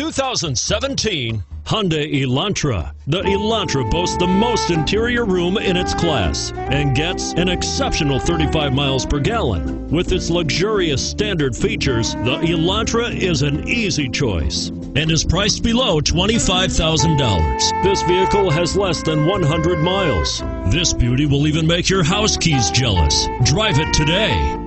2017 Hyundai Elantra. The Elantra boasts the most interior room in its class and gets an exceptional 35 miles per gallon. With its luxurious standard features, the Elantra is an easy choice and is priced below $25,000. This vehicle has less than 100 miles. This beauty will even make your house keys jealous. Drive it today.